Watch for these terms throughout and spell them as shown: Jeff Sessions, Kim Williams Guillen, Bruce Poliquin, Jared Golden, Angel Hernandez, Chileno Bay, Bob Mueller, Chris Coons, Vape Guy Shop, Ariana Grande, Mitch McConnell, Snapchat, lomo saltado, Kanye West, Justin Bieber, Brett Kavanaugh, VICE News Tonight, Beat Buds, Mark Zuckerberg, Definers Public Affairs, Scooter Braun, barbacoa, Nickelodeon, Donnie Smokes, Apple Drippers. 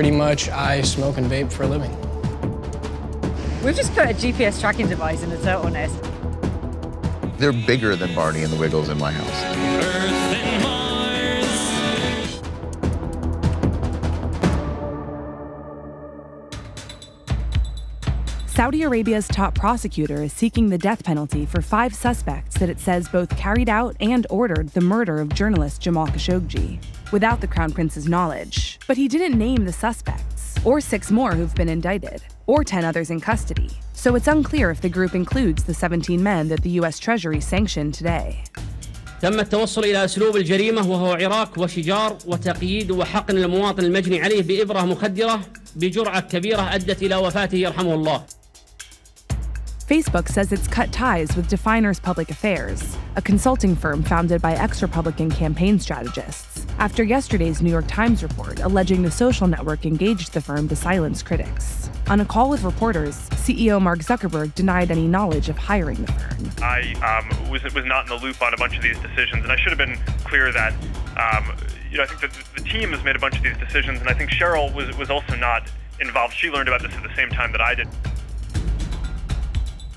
pretty much I smoke and vape for a living. We've just put a GPS tracking device in a turtleneck. They're bigger than Barney and the Wiggles in my house. Earth and Mars. Saudi Arabia's top prosecutor is seeking the death penalty for 5 suspects that it says both carried out and ordered the murder of journalist Jamal Khashoggi, without the Crown Prince's knowledge. But he didn't name the suspects, or 6 more who've been indicted, or 10 others in custody. So it's unclear if the group includes the 17 men that the US Treasury sanctioned today. تم التوصل إلى أسلوب الجريمة وهو عراق وشجار وتقييد وحقن المواطن المجني عليه بإبرة مخدرة بجرعة كبيرة أدت إلى وفاته يرحمه الله. Facebook says it's cut ties with Definers Public Affairs, a consulting firm founded by ex-Republican campaign strategists, after yesterday's New York Times report alleging the social network engaged the firm to silence critics. On a call with reporters, CEO Mark Zuckerberg denied any knowledge of hiring the firm. I was not in the loop on a bunch of these decisions, and I should have been clear that I think that the team has made a bunch of these decisions, and I think Sheryl was also not involved. She learned about this at the same time that I did.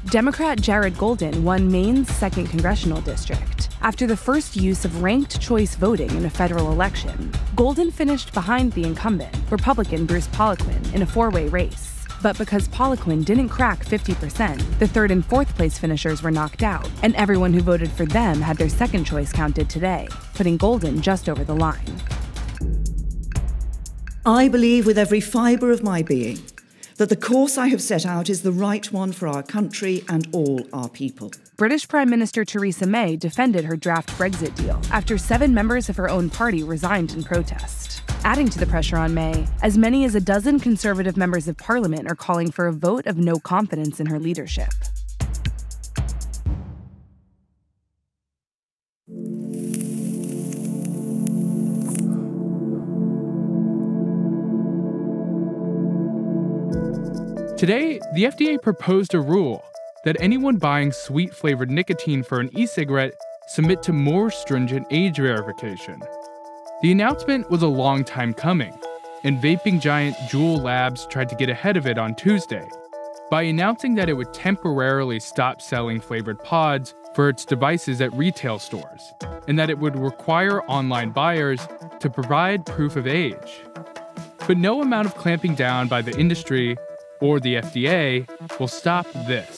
Democrat Jared Golden won Maine's 2nd congressional district after the first use of ranked choice voting in a federal election. Golden finished behind the incumbent, Republican Bruce Poliquin, in a 4-way race. But because Poliquin didn't crack 50%, the 3rd and 4th place finishers were knocked out, and everyone who voted for them had their 2nd choice counted today, putting Golden just over the line. I believe with every fiber of my being that the course I have set out is the right one for our country and all our people. British Prime Minister Theresa May defended her draft Brexit deal after 7 members of her own party resigned in protest. Adding to the pressure on May, as many as a dozen Conservative members of Parliament are calling for a vote of no confidence in her leadership. Today, the FDA proposed a rule that anyone buying sweet-flavored nicotine for an e-cigarette submit to more stringent age verification. The announcement was a long time coming, and vaping giant Juul Labs tried to get ahead of it on Tuesday by announcing that it would temporarily stop selling flavored pods for its devices at retail stores, and that it would require online buyers to provide proof of age. But no amount of clamping down by the industry or the FDA will stop this.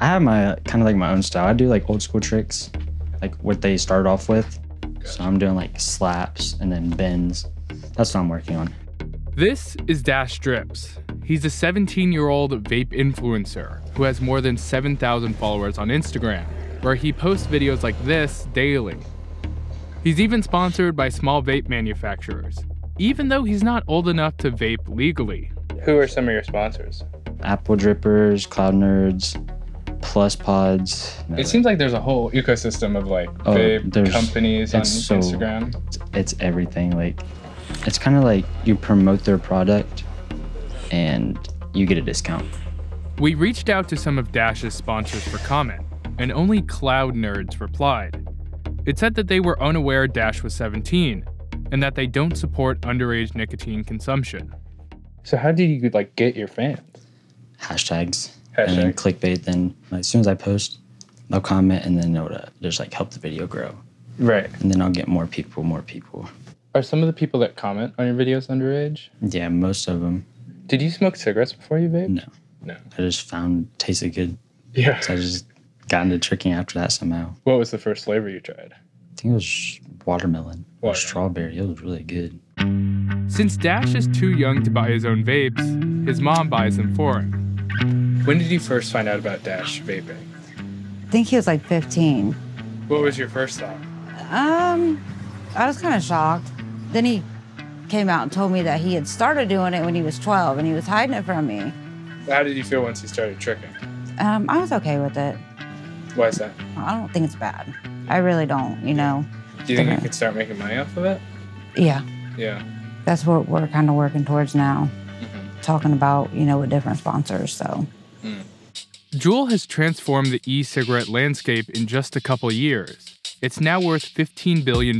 I have my kind of like my own style. I do like old school tricks, like what they started off with. So I'm doing like slaps and then bends. That's what I'm working on. This is Dash Drips. He's a 17-year-old vape influencer who has more than 7,000 followers on Instagram, where he posts videos like this daily. He's even sponsored by small vape manufacturers, even though he's not old enough to vape legally. Who are some of your sponsors? Apple Drippers, Cloud Nerds, Plus Pods. It seems like there's a whole ecosystem of like vape companies on Instagram. It's everything. Like, it's kind of like you promote their product and you get a discount. We reached out to some of Dash's sponsors for comment, and only Cloud Nerds replied. It said that they were unaware Dash was 17 and that they don't support underage nicotine consumption. So how did you like get your fans? Hashtags. And then clickbait. Then as soon as I post, they'll comment and then it'll just like help the video grow. Right. And then I'll get more people. Are some of the people that comment on your videos underage? Yeah, most of them. Did you smoke cigarettes before you vaped? No. I just found it tasted good. Yeah. So I just got into tricking after that somehow. What was the first flavor you tried? I think it was watermelon or strawberry. It was really good. Since Dash is too young to buy his own vapes, his mom buys them for him. When did you first find out about Dash vaping? I think he was like 15. What was your first thought? I was kind of shocked. Then he came out and told me that he had started doing it when he was 12 and he was hiding it from me. How did you feel once he started tricking? I was okay with it. Why is that? I don't think it's bad. I really don't, you know. Do you think you could start making money off of it? Yeah. Yeah. That's what we're kind of working towards now. Mm-hmm. Talking about, you know, with different sponsors, so. Mm. Juul has transformed the e-cigarette landscape in just a couple years. It's now worth $15 billion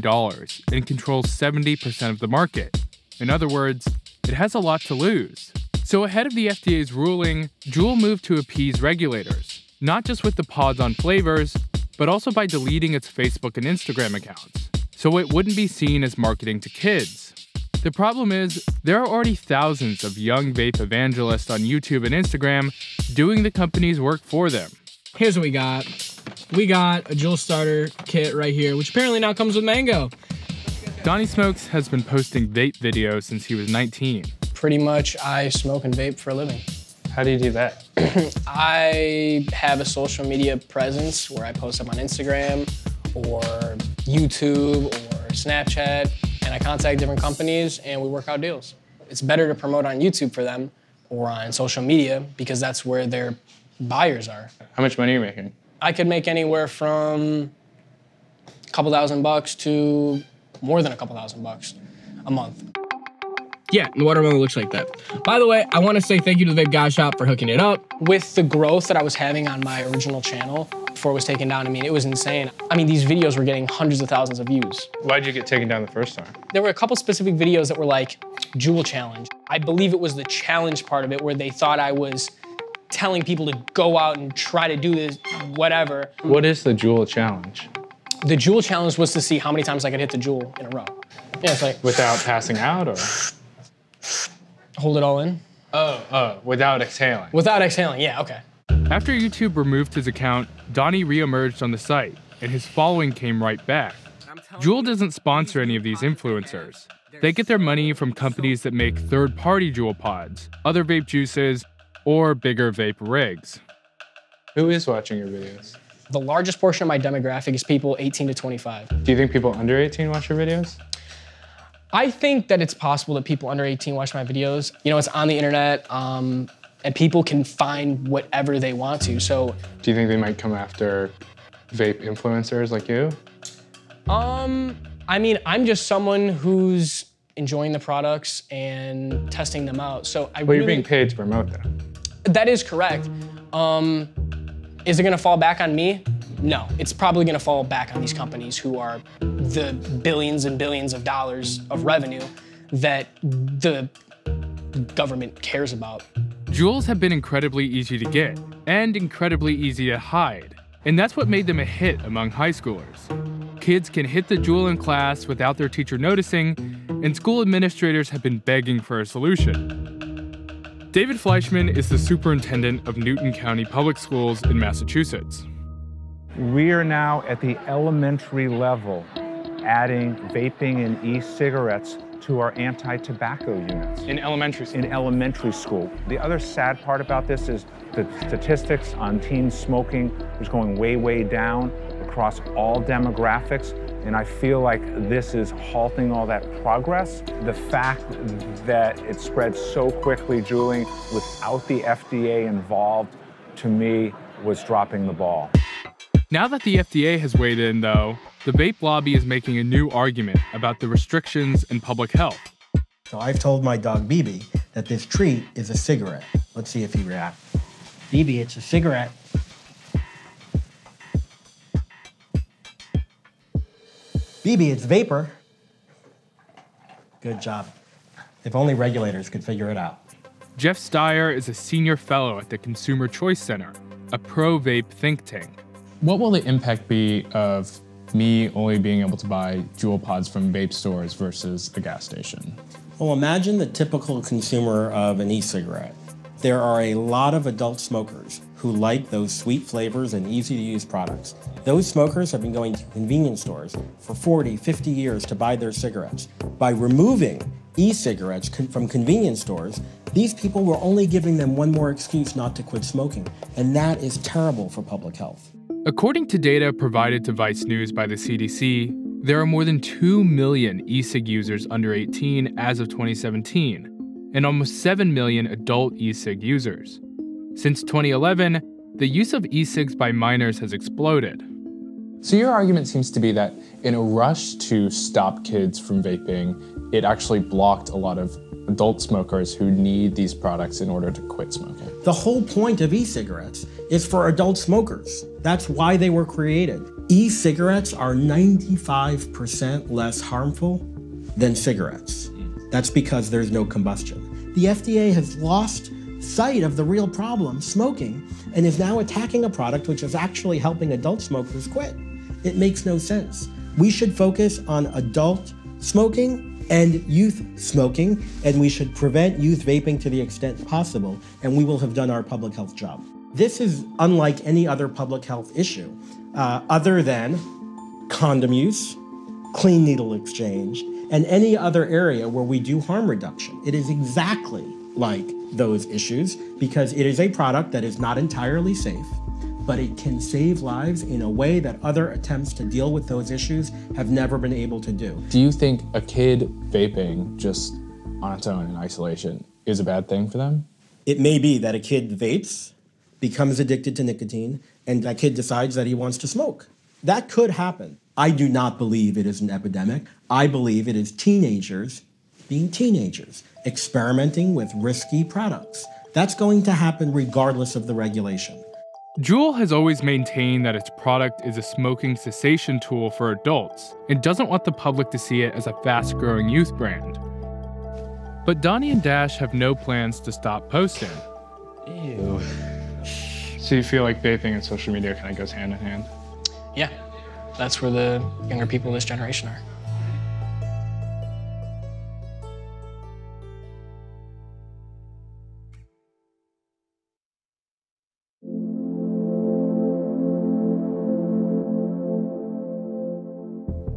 and controls 70% of the market. In other words, it has a lot to lose. So ahead of the FDA's ruling, Juul moved to appease regulators, not just with the pods on flavors, but also by deleting its Facebook and Instagram accounts, so it wouldn't be seen as marketing to kids. The problem is, there are already thousands of young vape evangelists on YouTube and Instagram doing the company's work for them. Here's what we got. We got a Juul starter kit right here, which apparently now comes with mango. Donnie Smokes has been posting vape videos since he was 19. Pretty much, I smoke and vape for a living. How do you do that? I have a social media presence where I post up on Instagram or YouTube or Snapchat. And I contact different companies and we work out deals. It's better to promote on YouTube for them or on social media because that's where their buyers are. How much money are you making? I could make anywhere from a couple $1,000 to more than a couple $1,000 a month. Yeah, the watermelon looks like that. By the way, I want to say thank you to the Vape Guy Shop for hooking it up. With the growth that I was having on my original channel before it was taken down, I mean, it was insane. I mean, these videos were getting hundreds of thousands of views. Why did you get taken down the first time? There were a couple specific videos that were like Juul Challenge. I believe it was the challenge part of it where they thought I was telling people to go out and try to do this, whatever. What is the Juul Challenge? The Juul Challenge was to see how many times I could hit the Juul in a row. Yeah, it's like... Without passing out or...? Hold it all in. Oh, without exhaling. Without exhaling, yeah, okay. After YouTube removed his account, Donnie reemerged on the site, and his following came right back. Juul doesn't sponsor any of these influencers. They get their money from companies that make third-party Juul pods, other vape juices, or bigger vape rigs. Who is watching your videos? The largest portion of my demographic is people 18 to 25. Do you think people under 18 watch your videos? I think that it's possible that people under 18 watch my videos. You know, it's on the internet, and people can find whatever they want to, so. Do you think they might come after vape influencers like you? I mean, I'm just someone who's enjoying the products and testing them out, so I really— Well, you're being paid to promote them. That is correct. Is it gonna fall back on me? No, it's probably gonna fall back on these companies who are the billions and billions of dollars of revenue that the government cares about. Juuls have been incredibly easy to get and incredibly easy to hide. And that's what made them a hit among high schoolers. Kids can hit the Juul in class without their teacher noticing, and school administrators have been begging for a solution. David Fleischman is the superintendent of Newton County Public Schools in Massachusetts. We are now at the elementary level, adding vaping and e-cigarettes to our anti-tobacco units. In elementary school? In elementary school. The other sad part about this is the statistics on teen smoking is going way, way down across all demographics. And I feel like this is halting all that progress. The fact that it spread so quickly, Julie, without the FDA involved, to me, was dropping the ball. Now that the FDA has weighed in, though, the vape lobby is making a new argument about the restrictions and public health. So I've told my dog, BB, that this treat is a cigarette. Let's see if he reacts. BB, it's a cigarette. BB, it's vapor. Good job. If only regulators could figure it out. Jeff Steyer is a senior fellow at the Consumer Choice Center, a pro-vape think tank. What will the impact be of me only being able to buy Juul pods from vape stores versus a gas station? Well, imagine the typical consumer of an e-cigarette. There are a lot of adult smokers who like those sweet flavors and easy-to-use products. Those smokers have been going to convenience stores for 40, 50 years to buy their cigarettes. By removing e-cigarettes from convenience stores, these people were only giving them one more excuse not to quit smoking, and that is terrible for public health. According to data provided to Vice News by the CDC, there are more than 2 million e-cig users under 18 as of 2017, and almost 7 million adult e-cig users. Since 2011, the use of e-cigs by minors has exploded. So your argument seems to be that in a rush to stop kids from vaping, it actually blocked a lot of adult smokers who need these products in order to quit smoking. The whole point of e-cigarettes is for adult smokers. That's why they were created. E-cigarettes are 95% less harmful than cigarettes. That's because there's no combustion. The FDA has lost sight of the real problem, smoking, and is now attacking a product which is actually helping adult smokers quit. It makes no sense. We should focus on adult smoking and youth smoking, and we should prevent youth vaping to the extent possible, and we will have done our public health job. This is unlike any other public health issue, other than condom use, clean needle exchange, and any other area where we do harm reduction. It is exactly like those issues because it is a product that is not entirely safe, but it can save lives in a way that other attempts to deal with those issues have never been able to do. Do you think a kid vaping just on its own in isolation is a bad thing for them? It may be that a kid vapes, becomes addicted to nicotine, and that kid decides that he wants to smoke. That could happen. I do not believe it is an epidemic. I believe it is teenagers being teenagers, experimenting with risky products. That's going to happen regardless of the regulation. Juul has always maintained that its product is a smoking cessation tool for adults and doesn't want the public to see it as a fast-growing youth brand. But Donnie and Dash have no plans to stop posting. Ew. So you feel like vaping and social media kind of goes hand in hand? Yeah, that's where the younger people of this generation are.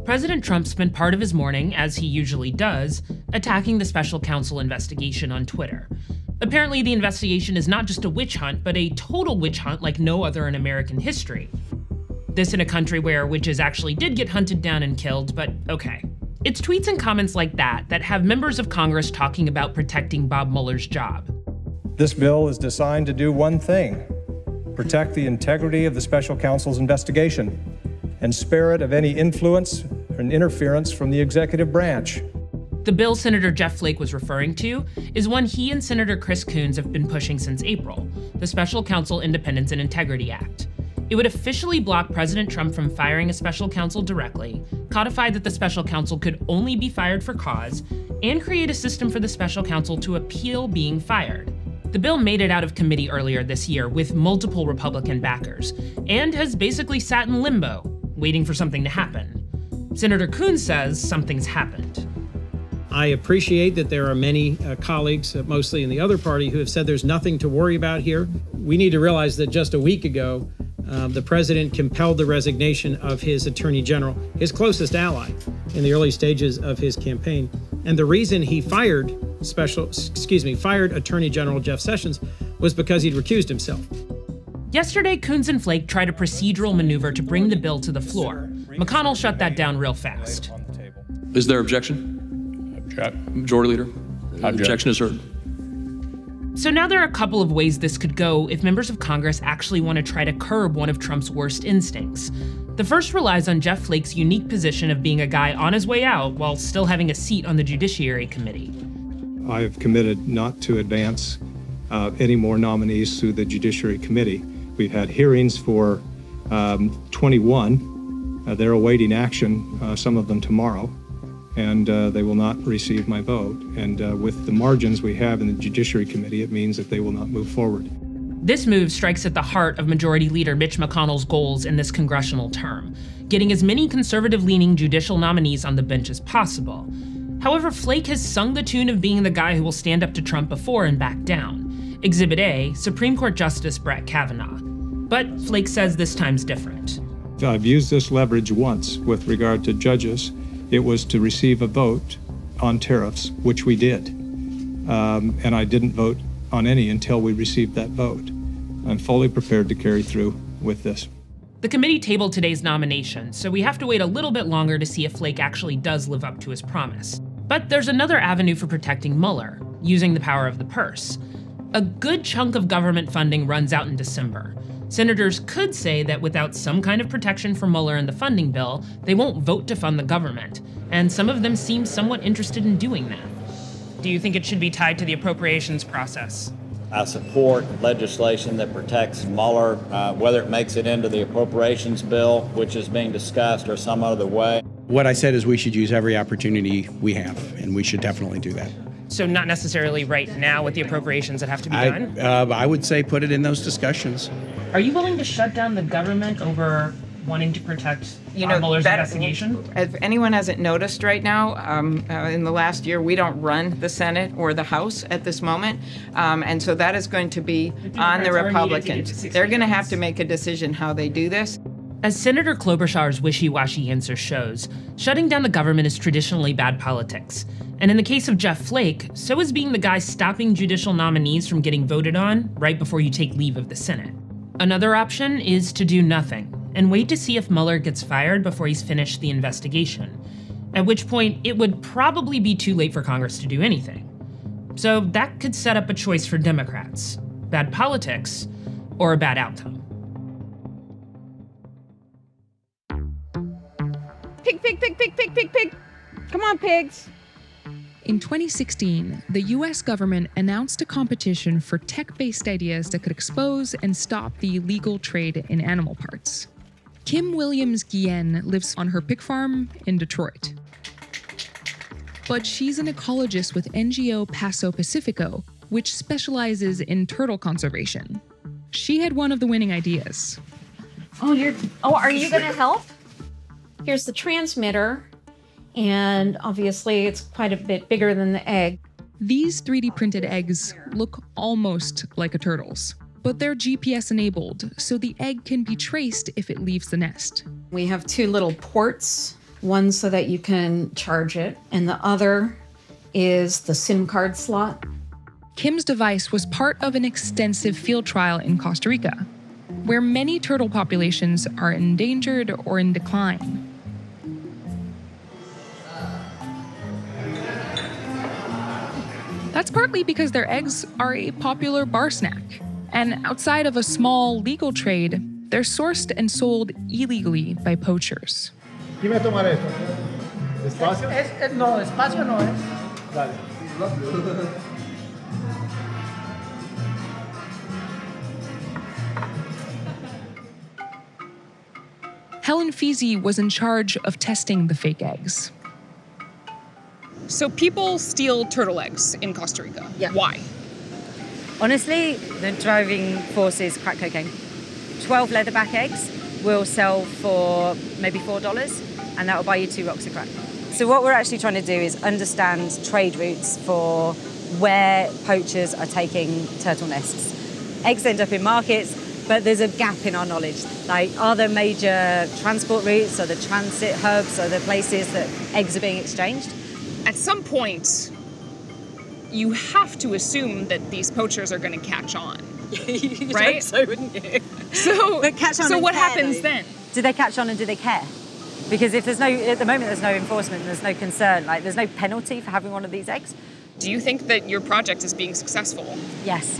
President Trump spent part of his morning, as he usually does, attacking the special counsel investigation on Twitter. Apparently, the investigation is not just a witch hunt, but a total witch hunt like no other in American history. This in a country where witches actually did get hunted down and killed, but okay. It's tweets and comments like that that have members of Congress talking about protecting Bob Mueller's job. This bill is designed to do one thing: protect the integrity of the special counsel's investigation and spare it of any influence or interference from the executive branch. The bill Senator Jeff Flake was referring to is one he and Senator Chris Coons have been pushing since April, the Special Counsel Independence and Integrity Act. It would officially block President Trump from firing a special counsel directly, codify that the special counsel could only be fired for cause, and create a system for the special counsel to appeal being fired. The bill made it out of committee earlier this year with multiple Republican backers, and has basically sat in limbo, waiting for something to happen. Senator Coons says something's happened. I appreciate that there are many colleagues, mostly in the other party, who have said there's nothing to worry about here. We need to realize that just a week ago, the president compelled the resignation of his attorney general, his closest ally, in the early stages of his campaign. And the reason he fired Attorney General Jeff Sessions was because he'd recused himself. Yesterday, Coons and Flake tried a procedural maneuver to bring the bill to the floor. McConnell shut that down real fast. Is there objection? Object. Majority Leader, objection is heard. So now there are a couple of ways this could go if members of Congress actually want to try to curb one of Trump's worst instincts. The first relies on Jeff Flake's unique position of being a guy on his way out while still having a seat on the Judiciary Committee. I have committed not to advance any more nominees through the Judiciary Committee. We've had hearings for 21. They're awaiting action, some of them tomorrow, and they will not receive my vote. And with the margins we have in the Judiciary Committee, it means that they will not move forward. This move strikes at the heart of Majority Leader Mitch McConnell's goals in this congressional term, getting as many conservative-leaning judicial nominees on the bench as possible. However, Flake has sung the tune of being the guy who will stand up to Trump before and back down. Exhibit A, Supreme Court Justice Brett Kavanaugh. But Flake says this time's different. I've used this leverage once with regard to judges. It was to receive a vote on tariffs, which we did. And I didn't vote on any until we received that vote. I'm fully prepared to carry through with this. The committee tabled today's nomination, so we have to wait a little bit longer to see if Flake actually does live up to his promise. But there's another avenue for protecting Mueller, using the power of the purse. A good chunk of government funding runs out in December. Senators could say that without some kind of protection for Mueller in the funding bill, they won't vote to fund the government, and some of them seem somewhat interested in doing that. Do you think it should be tied to the appropriations process? I support legislation that protects smaller, whether it makes it into the appropriations bill, which is being discussed, or some other way. What I said is we should use every opportunity we have, and we should definitely do that. So not necessarily right now with the appropriations that have to be done? I would say put it in those discussions. Are you willing to shut down the government over wanting to protect Mueller's investigation? If anyone hasn't noticed right now, in the last year, we don't run the Senate or the House at this moment. And so that is going to be on the Republicans. They're going to have to make a decision how they do this. As Senator Klobuchar's wishy-washy answer shows, shutting down the government is traditionally bad politics. And in the case of Jeff Flake, so is being the guy stopping judicial nominees from getting voted on right before you take leave of the Senate. Another option is to do nothing and wait to see if Mueller gets fired before he's finished the investigation, at which point it would probably be too late for Congress to do anything. So that could set up a choice for Democrats: bad politics or a bad outcome. Pig, pig, pig, pig, pig, pig, pig. Come on, pigs. In 2016, the US government announced a competition for tech-based ideas that could expose and stop the illegal trade in animal parts. Kim Williams Guillen lives on her pig farm in Detroit. But she's an ecologist with NGO Paso Pacifico, which specializes in turtle conservation. She had one of the winning ideas. Are you gonna help? Here's the transmitter. And obviously it's quite a bit bigger than the egg. These 3D printed eggs look almost like a turtle's, but they're GPS enabled, so the egg can be traced if it leaves the nest. We have two little ports, one so that you can charge it, and the other is the SIM card slot. Kim's device was part of an extensive field trial in Costa Rica, where many turtle populations are endangered or in decline. That's partly because their eggs are a popular bar snack. And outside of a small legal trade, they're sourced and sold illegally by poachers. Helen Fizi was in charge of testing the fake eggs. So people steal turtle eggs in Costa Rica. Yeah. Why? Honestly, the driving force is crack cocaine. 12 leatherback eggs will sell for maybe $4, and that will buy you 2 rocks of crack. So what we're actually trying to do is understand trade routes for where poachers are taking turtle nests. Eggs end up in markets, but there's a gap in our knowledge. Like, are there major transport routes, or the transit hubs, or the places that eggs are being exchanged? At some point, you have to assume that these poachers are going to catch on, right? So wouldn't you? So what happens then? Do they catch on and do they care? Because if there's no, at the moment, there's no enforcement, there's no concern, like there's no penalty for having one of these eggs. Do you think that your project is being successful? Yes.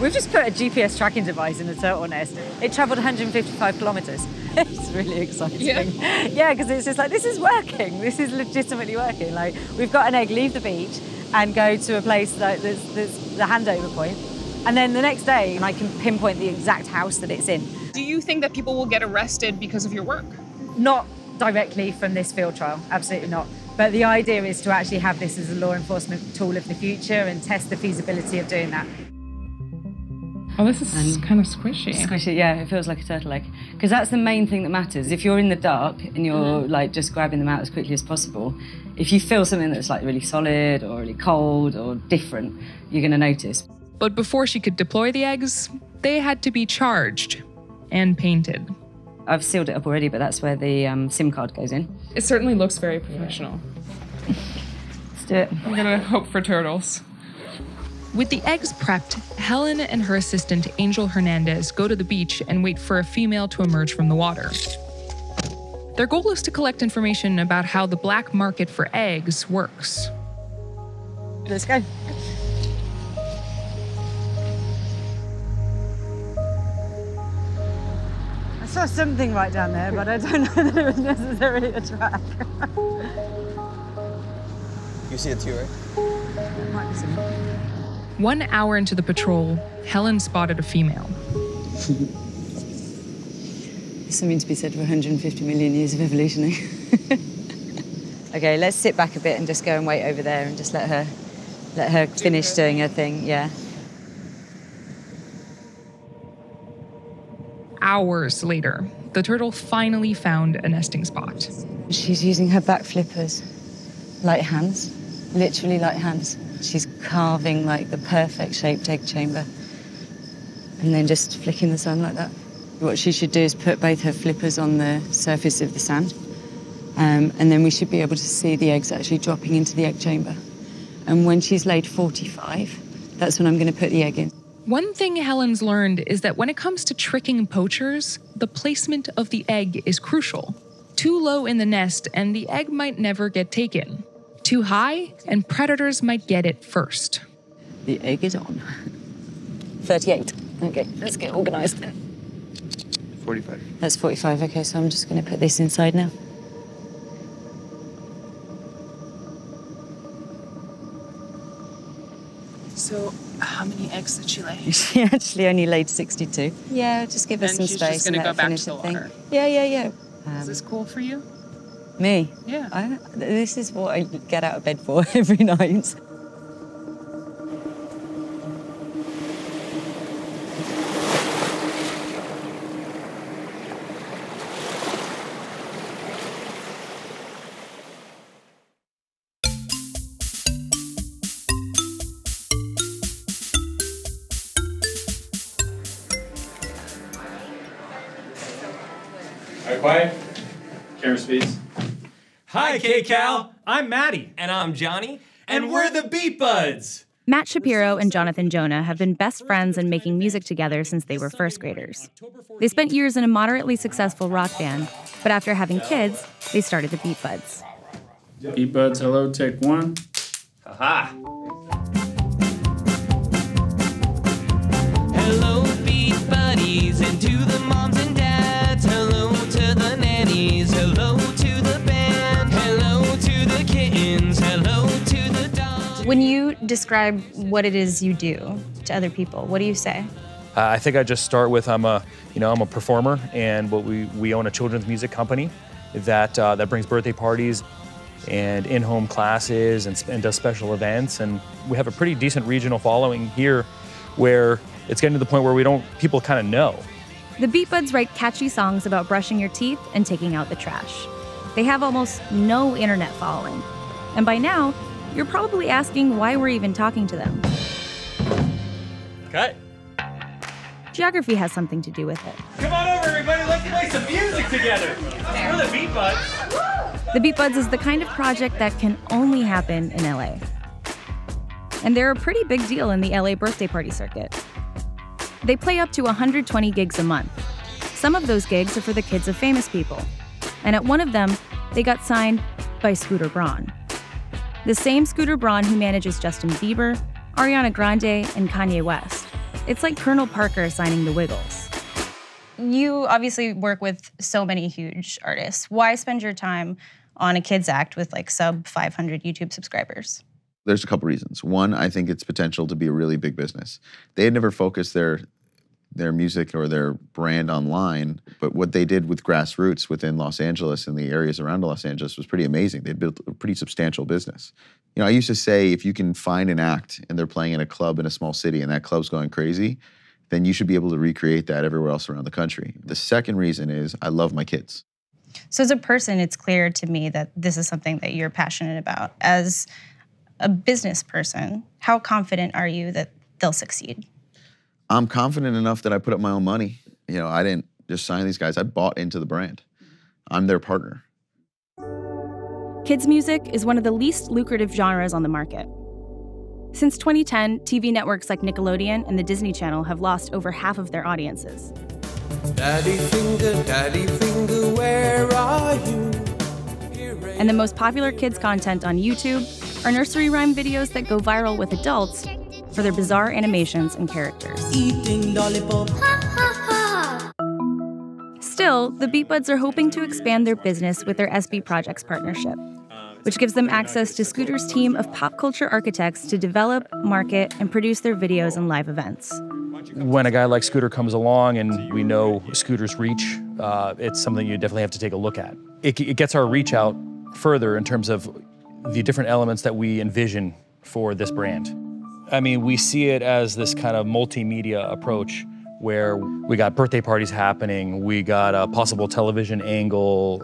We've just put a GPS tracking device in the turtle nest. It traveled 155 kilometers. It's really exciting. Yeah, because it's just like, this is working. This is legitimately working. Like, we've got an egg leave the beach and go to a place like there's the handover point. And then the next day, I can pinpoint the exact house that it's in. Do you think that people will get arrested because of your work? Not directly from this field trial, absolutely not. But the idea is to actually have this as a law enforcement tool of the future and test the feasibility of doing that. Oh, this is kind of squishy. Squishy, yeah, it feels like a turtle egg. Because that's the main thing that matters. If you're in the dark and you're like just grabbing them out as quickly as possible, if you feel something that's like really solid or really cold or different, you're going to notice. But before she could deploy the eggs, they had to be charged and painted. I've sealed it up already, but that's where the SIM card goes in. It certainly looks very professional. Let's do it. I'm going to hope for turtles. With the eggs prepped, Helen and her assistant, Angel Hernandez, go to the beach and wait for a female to emerge from the water. Their goal is to collect information about how the black market for eggs works. Let's go. I saw something right down there, but I don't know that it was necessarily a track. You see it too, right? There might be some. 1 hour into the patrol, Helen spotted a female. There's something to be said for 150 million years of evolution, eh? Okay, let's sit back a bit and just go and wait over there and just let her finish doing her thing, yeah. Hours later, the turtle finally found a nesting spot. She's using her back flippers like hands, literally like hands. She's carving like the perfect shaped egg chamber and then just flicking the sand like that. What she should do is put both her flippers on the surface of the sand, and then we should be able to see the eggs actually dropping into the egg chamber. And when she's laid 45, that's when I'm going to put the egg in. One thing Helen's learned is that when it comes to tricking poachers, the placement of the egg is crucial. Too low in the nest, and the egg might never get taken. Too high, and predators might get it first. The egg is on. 38. Okay, let's get organized then. 45. That's 45, okay, so I'm just going to put this inside now. So, how many eggs did she lay? She actually only laid 62. Yeah, just give us some space. And she's just going to go back to the water. Yeah. Is this cool for you? Me? Yeah. This is what I get out of bed for every night. Hi, K-Cal. I'm Maddie. And I'm Johnny. And we're the Beat Buds. Matt Shapiro and Jonathan Jonah have been best friends and making music together since they were first graders. They spent years in a moderately successful rock band, but after having kids, they started the Beat Buds. Beat Buds, hello, take one. Haha. Hello, Beat Buddies, and to the moms and dads. Hello to the nannies. Hello to the band. Hello to the kittens. Hello to the dogs. When you describe what it is you do to other people, what do you say? I think I just start with I'm a performer, and we own a children's music company that brings birthday parties and in-home classes and does special events, and we have a pretty decent regional following here, where it's getting to the point where people kind of know. The Beat Buds write catchy songs about brushing your teeth and taking out the trash. They have almost no internet following. And by now, you're probably asking why we're even talking to them. Cut. Geography has something to do with it. Come on over, everybody. Let's play some music together. We're the Beat Buds. The Beat Buds is the kind of project that can only happen in LA. And they're a pretty big deal in the LA birthday party circuit. They play up to 120 gigs a month. Some of those gigs are for the kids of famous people. And at one of them, they got signed by Scooter Braun. The same Scooter Braun who manages Justin Bieber, Ariana Grande, and Kanye West. It's like Colonel Parker signing the Wiggles. You obviously work with so many huge artists. Why spend your time on a kids act with like sub 500 YouTube subscribers? There's a couple reasons. One, I think it's potential to be a really big business. They had never focused their music or their brand online, but what they did with grassroots within Los Angeles and the areas around Los Angeles was pretty amazing. They built a pretty substantial business. You know, I used to say if you can find an act and they're playing in a club in a small city and that club's going crazy, then you should be able to recreate that everywhere else around the country. The second reason is I love my kids. So as a person, it's clear to me that this is something that you're passionate about. As a business person, how confident are you that they'll succeed? I'm confident enough that I put up my own money. You know, I didn't just sign these guys. I bought into the brand. I'm their partner. Kids music is one of the least lucrative genres on the market. Since 2010, TV networks like Nickelodeon and the Disney Channel have lost over half of their audiences. Daddy finger, where are you? And the most popular kids' content on YouTube are nursery rhyme videos that go viral with adults for their bizarre animations and characters. Eating lollipop. Still, the Beat Buds are hoping to expand their business with their SB Projects partnership. which gives them access to Scooter's team of pop culture architects to develop, market, and produce their videos and live events. When a guy like Scooter comes along and we know Scooter's reach, it's something you definitely have to take a look at. It gets our reach out further in terms of the different elements that we envision for this brand. I mean, we see it as this kind of multimedia approach where we got birthday parties happening, we got a possible television angle,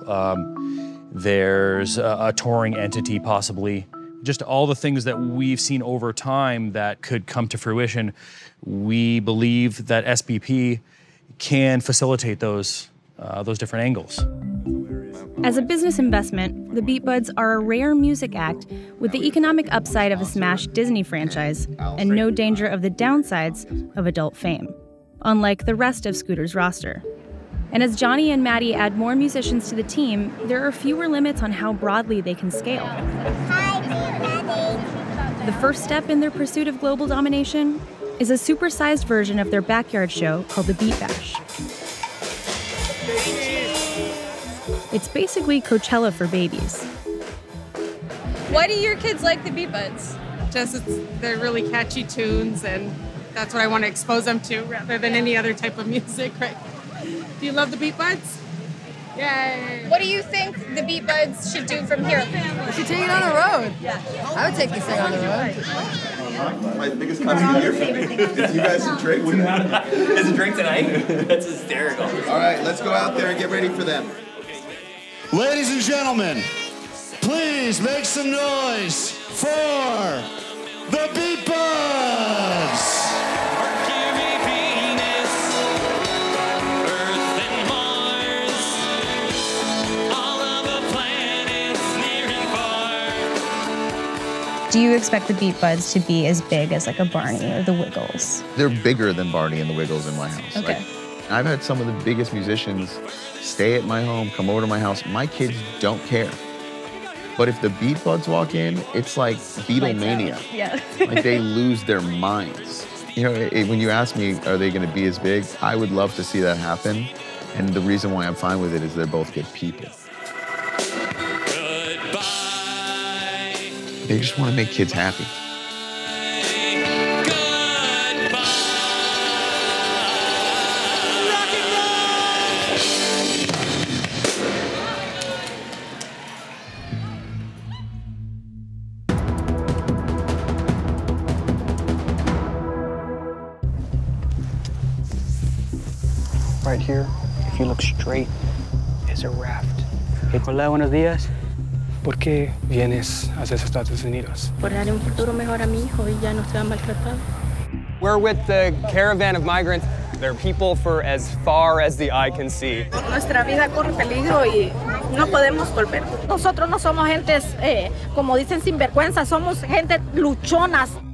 there's a touring entity possibly. Just all the things that we've seen over time that could come to fruition, we believe that SBP can facilitate those different angles. As a business investment, the Beat Buds are a rare music act with the economic upside of a smash Disney franchise and no danger of the downsides of adult fame, unlike the rest of Scooter's roster. And as Johnny and Maddie add more musicians to the team, there are fewer limits on how broadly they can scale. The first step in their pursuit of global domination is a supersized version of their backyard show called the Beat Bash. It's basically Coachella for babies. Why do your kids like the Beat Buds? They're really catchy tunes, and that's what I want to expose them to rather than any other type of music, right? Do you love the Beat Buds? Yay! What do you think the Beat Buds should do from here? We should take it on the road. Yeah. I would take this thing on the road. My biggest concert here is you guys some drinks tonight. Is it drink tonight? That's hysterical. All right, let's go out there and get ready for them. Ladies and gentlemen, please make some noise for the Beat Buds! Do you expect the Beat Buds to be as big as like a Barney or the Wiggles? They're bigger than Barney and the Wiggles in my house. Okay. Like, I've had some of the biggest musicians stay at my home, come over to my house. My kids don't care. But if the Beat Buds walk in, it's like Beatlemania. Yeah. Like they lose their minds. You know, when you ask me, are they going to be as big? I would love to see that happen. And the reason why I'm fine with it is they're both good people. They just want to make kids happy. Right here, if you look straight, is a raft. Hola, buenos días. ¿Por qué vienes hacia Estados Unidos? Para darle un futuro mejor a mi hijo y ya no sea maltratado. We're with the caravan of migrants. They're people for as far as the eye can see. Nuestra vida corre peligro y no podemos volver. Nosotros no somos gentes, como dicen, sinvergüenza. Somos gente luchonas.